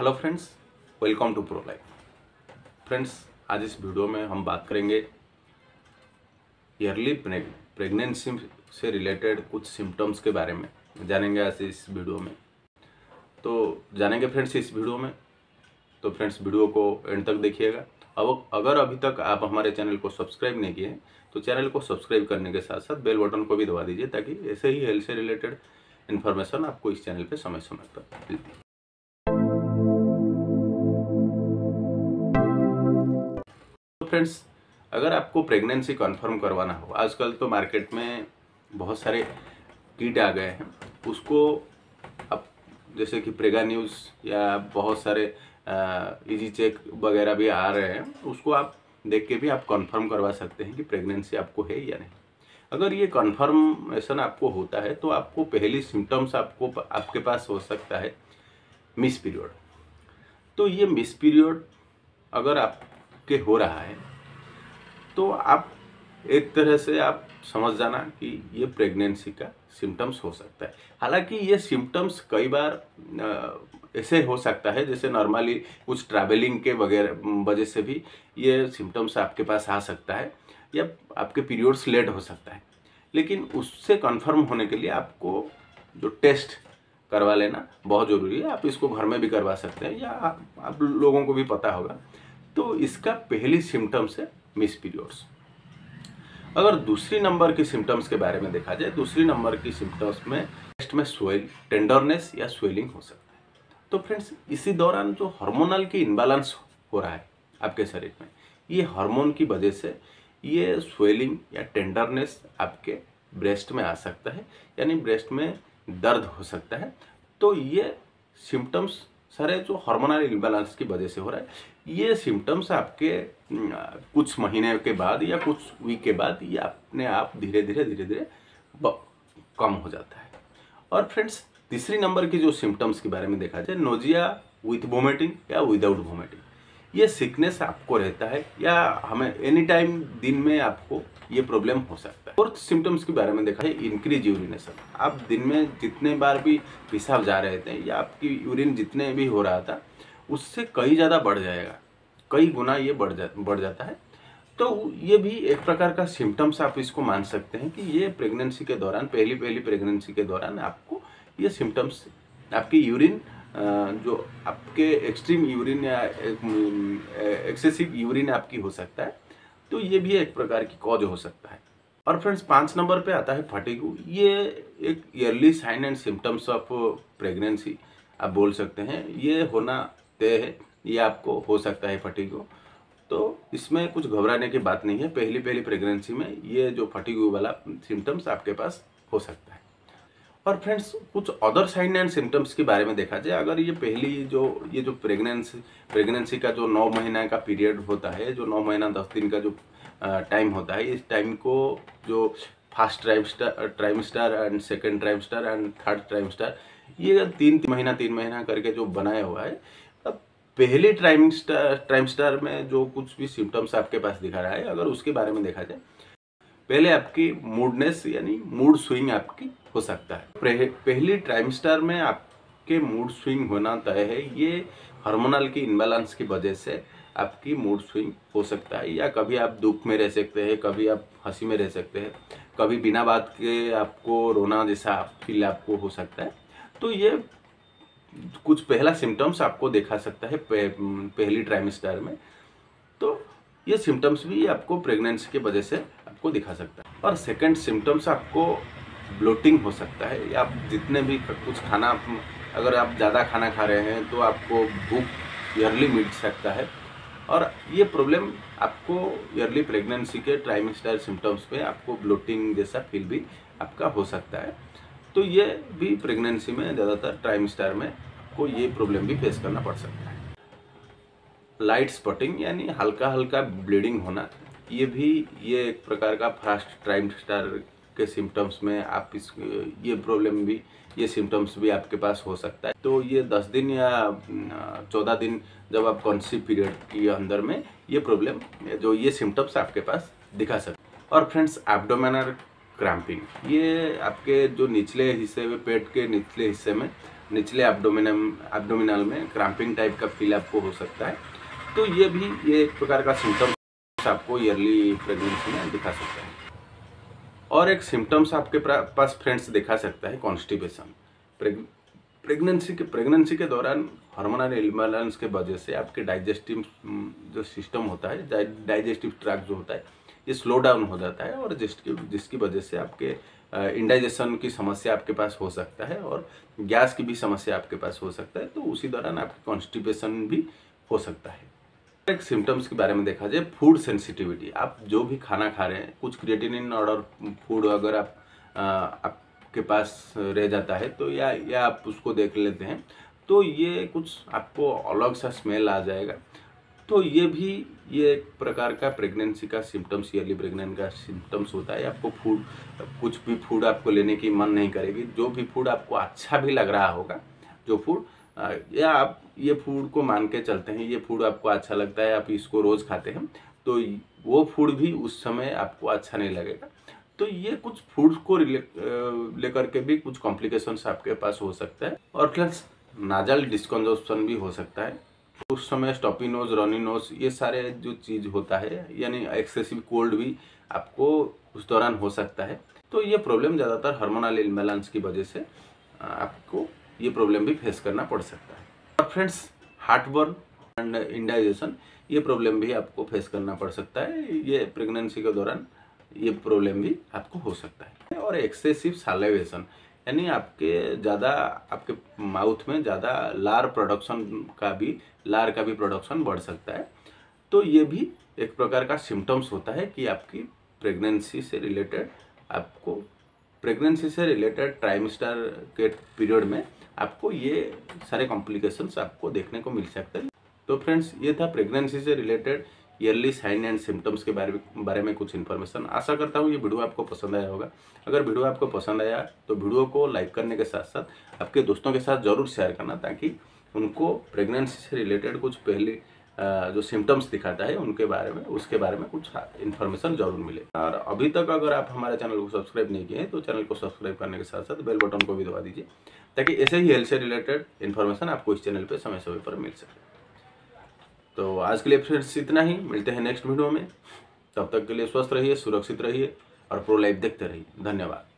Hello friends, welcome to pro life. Friends, आज इस video में हम बात करेंगे ईयरली प्रेगनेंसी से रिलेटेड कुछ सिम्टम्स के बारे में जानेंगे आज इस वीडियो में। तो जानेंगे फ्रेंड्स इस वीडियो में, तो फ्रेंड्स वीडियो को एंड तक देखिएगा। अब अगर अभी तक आप हमारे चैनल को सब्सक्राइब नहीं किए हैं तो चैनल को सब्सक्राइब करने के साथ साथ बेल बटन को भी दबा दीजिए, ताकि ऐसे ही हेल्थ से रिलेटेड इन्फॉर्मेशन आपको इस चैनल पर समय समय पर मिलती है। फ्रेंड्स, अगर आपको प्रेगनेंसी कन्फर्म करवाना हो, आजकल तो मार्केट में बहुत सारे किट आ गए हैं, उसको आप जैसे कि प्रेगा न्यूज़ या बहुत सारे इजी चेक वगैरह भी आ रहे हैं, उसको आप देख के भी आप कन्फर्म करवा सकते हैं कि प्रेगनेंसी आपको है या नहीं। अगर ये कन्फर्मेशन आपको होता है तो आपको पहली सिम्टम्स आपके पास हो सकता है मिस पीरियड। तो ये मिस पीरियड अगर आप के हो रहा है तो आप एक तरह से आप समझ जाना कि ये प्रेगनेंसी का सिम्टम्स हो सकता है। हालांकि ये सिम्टम्स कई बार ऐसे हो सकता है जैसे नॉर्मली कुछ ट्रैवलिंग के वगैरह वजह से भी ये सिम्टम्स आपके पास आ सकता है, या आपके पीरियड्स लेट हो सकता है। लेकिन उससे कंफर्म होने के लिए आपको जो टेस्ट करवा लेना बहुत ज़रूरी है। आप इसको घर में भी करवा सकते हैं, या आप लोगों को भी पता होगा। तो इसका पहली सिम्टम्स है मिस पीरियड्स। अगर दूसरी नंबर की सिम्टम्स के बारे में देखा जाए, दूसरी नंबर की सिम्टम्स में ब्रेस्ट में स्वेल, टेंडरनेस या स्वेलिंग हो सकता है। तो फ्रेंड्स, इसी दौरान जो हार्मोनल की इम्बैलेंस हो रहा है आपके शरीर में, ये हार्मोन की वजह से ये स्वेलिंग या टेंडरनेस आपके ब्रेस्ट में आ सकता है, यानी ब्रेस्ट में दर्द हो सकता है। तो ये सिम्टम्स सारे जो हार्मोनल इम्बैलेंस की वजह से हो रहा है, ये सिम्टम्स आपके कुछ महीने के बाद या कुछ वीक के बाद ये अपने आप धीरे धीरे कम हो जाता है। और फ्रेंड्स, तीसरी नंबर की जो सिम्टम्स के बारे में देखा जाए, नोजिया विथ वोमिटिंग या विदाउट वोमिटिंग, ये सिकनेस आपको रहता है, या हमें एनी टाइम दिन में आपको ये प्रॉब्लम हो सकता है। फोर्थ सिम्टम्स के बारे में देखा है इंक्रीज यूरिनेशन। आप दिन में जितने बार भी पेशाब जा रहे थे या आपकी यूरिन जितने भी हो रहा था, उससे कई ज़्यादा बढ़ जाएगा, कई गुना ये बढ़ जाता है। तो ये भी एक प्रकार का सिम्टम्स आप इसको मान सकते हैं कि ये प्रेगनेंसी के दौरान, पहली प्रेगनेंसी के दौरान आपको ये सिम्टम्स, आपकी यूरिन जो आपके एक्सट्रीम यूरिन या एक्सेसिव यूरिन आपकी हो सकता है। तो ये भी एक प्रकार की कॉज हो सकता है। और फ्रेंड्स, 5 नंबर पे आता है फटीगू। ये एक early sign and symptoms of pregnancy आप बोल सकते हैं, ये होना तय है, ये आपको हो सकता है फटीगू। तो इसमें कुछ घबराने की बात नहीं है, पहली प्रेगनेंसी में ये जो फटीगू वाला सिम्टम्स आपके पास हो सकता है। और फ्रेंड्स, कुछ अदर साइन एंड सिम्टम्स के बारे में देखा जाए, अगर ये जो प्रेगनेंसी का जो 9 महीना का पीरियड होता है, जो 9 महीना 10 दिन का जो टाइम होता है, इस टाइम को जो first trimester and second trimester and third trimester, ये तीन महीना करके जो बनाया हुआ है, अब पहले ट्राइमेस्टर में जो कुछ भी सिम्टम्स आपके पास दिखा रहा है, अगर उसके बारे में देखा जाए, पहले आपकी मूडनेस यानी मूड स्विंग आपकी हो सकता है। पहली ट्राइमेस्टर में आपके मूड स्विंग होना तय है, ये हार्मोनल की इम्बैलेंस की वजह से आपकी मूड स्विंग हो सकता है, या कभी आप दुख में रह सकते हैं, कभी आप हंसी में रह सकते हैं, कभी बिना बात के आपको रोना जैसा फील आपको हो सकता है। तो ये कुछ पहला सिम्टम्स आपको देखा सकता है पहली ट्राइमेस्टर में। तो ये सिम्टम्स भी आपको प्रेगनेंसी की वजह से आपको दिखा सकता है। और सेकेंड सिम्टम्स आपको ब्लोटिंग हो सकता है, या आप जितने भी कुछ खाना, अगर आप ज़्यादा खाना खा रहे हैं तो आपको भूख ईयरली मिट सकता है। और ये प्रॉब्लम आपको ईयरली प्रेगनेंसी के ट्राइमेस्टर सिम्टम्स में आपको ब्लोटिंग जैसा फील भी आपका हो सकता है। तो ये भी प्रेगनेंसी में ज़्यादातर ट्राइमेस्टर में आपको ये प्रॉब्लम भी फेस करना पड़ सकता है। लाइट स्पॉटिंग यानी हल्का ब्लीडिंग होना, ये एक प्रकार का फर्स्ट ट्राइमेस्टर के सिम्टम्स में आप ये सिम्टम्स भी आपके पास हो सकता है। तो ये 10 दिन या 14 दिन जब आप कॉन्सीव पीरियड के अंदर में ये प्रॉब्लम, जो ये सिम्टम्स आपके पास दिखा सकते हैं। और फ्रेंड्स, एब्डोमिनल क्रैम्पिंग, ये आपके जो निचले हिस्से में, पेट के निचले हिस्से में निचले एब्डोमिनल में क्रैम्पिंग टाइप का फील आपको हो सकता है। तो ये भी एक प्रकार का सिम्टम्स आपको ईयरली प्रेगनेंसी में दिखा सकता है। और एक सिम्टम्स आपके पास फ्रेंड्स दिखा सकता है कॉन्स्टिपेशन। प्रेगनेंसी के दौरान हार्मोनल इम्बैलेंस के वजह से आपके डाइजेस्टिव जो सिस्टम होता है, डाइजेस्टिव ट्रैक्ट जो होता है, ये स्लो डाउन हो जाता है और जिसकी वजह से आपके इंडाइजेशन की समस्या आपके पास हो सकता है और गैस की भी समस्या आपके पास हो सकता है। तो उसी दौरान आपकी कॉन्स्टिपेशन भी हो सकता है। एक सिम्टम्स के बारे में देखा जाए, फूड सेंसिटिविटी। आप जो भी खाना खा रहे हैं, कुछ क्रिएटिनिन और फूड अगर आपके पास रह जाता है तो या आप उसको देख लेते हैं तो ये कुछ आपको अलग सा स्मेल आ जाएगा। तो ये एक प्रकार का प्रेगनेंसी का सिम्टम्स, ईयरली प्रेगनेंट का सिम्टम्स होता है। आपको फूड, कुछ भी फूड आपको लेने की मन नहीं करेगी। जो भी फूड आपको अच्छा भी लग रहा होगा, जो फूड या आप ये फूड को मान के चलते हैं, ये फूड आपको अच्छा लगता है, आप इसको रोज़ खाते हैं, तो वो फूड भी उस समय आपको अच्छा नहीं लगेगा। तो ये कुछ फूड को लेकर के भी कुछ कॉम्प्लिकेशंस आपके पास हो सकता है। और प्लस नाजल डिस्कंजक्शन भी हो सकता है उस समय। स्टॉपी नोज, रनी नोज, ये सारे जो चीज़ होता है, यानी एक्सेसिव कोल्ड भी आपको उस दौरान हो सकता है। तो ये प्रॉब्लम ज़्यादातर हार्मोनल इम्बैलेंस की वजह से आपको ये प्रॉब्लम भी फेस करना पड़ सकता है। और फ्रेंड्स, हार्टबर्न एंड इंडाइजेशन, ये प्रॉब्लम भी आपको फेस करना पड़ सकता है। ये प्रेगनेंसी के दौरान ये प्रॉब्लम भी आपको हो सकता है। और एक्सेसिव सैलिवेशन, यानी आपके माउथ में ज़्यादा लार का भी प्रोडक्शन बढ़ सकता है। तो ये भी एक प्रकार का सिम्टम्स होता है कि आपकी प्रेगनेंसी से रिलेटेड ट्राइमेस्टर के पीरियड में आपको ये सारे कॉम्प्लिकेशंस आपको देखने को मिल सकते हैं। तो फ्रेंड्स, ये था प्रेगनेंसी से related early sign and symptoms के बारे में कुछ इन्फॉर्मेशन। आशा करता हूँ ये वीडियो आपको पसंद आया होगा। अगर वीडियो आपको पसंद आया तो वीडियो को लाइक करने के साथ साथ आपके दोस्तों के साथ ज़रूर शेयर करना, ताकि उनको प्रेगनेंसी से रिलेटेड कुछ पहले जो सिम्टम्स दिखाता है उसके बारे में कुछ इन्फॉर्मेशन जरूर मिले। और अभी तक अगर आप हमारे चैनल को सब्सक्राइब नहीं किए हैं तो चैनल को सब्सक्राइब करने के साथ साथ बेल बटन को भी दबा दीजिए, ताकि ऐसे ही हेल्थ से रिलेटेड इन्फॉर्मेशन आपको इस चैनल पे समय समय पर मिल सके। तो आज के लिए फ्रेंड्स इतना ही, मिलते हैं नेक्स्ट वीडियो में। तब तक के लिए स्वस्थ रहिए, सुरक्षित रहिए और प्रो लाइफ देखते रहिए। धन्यवाद।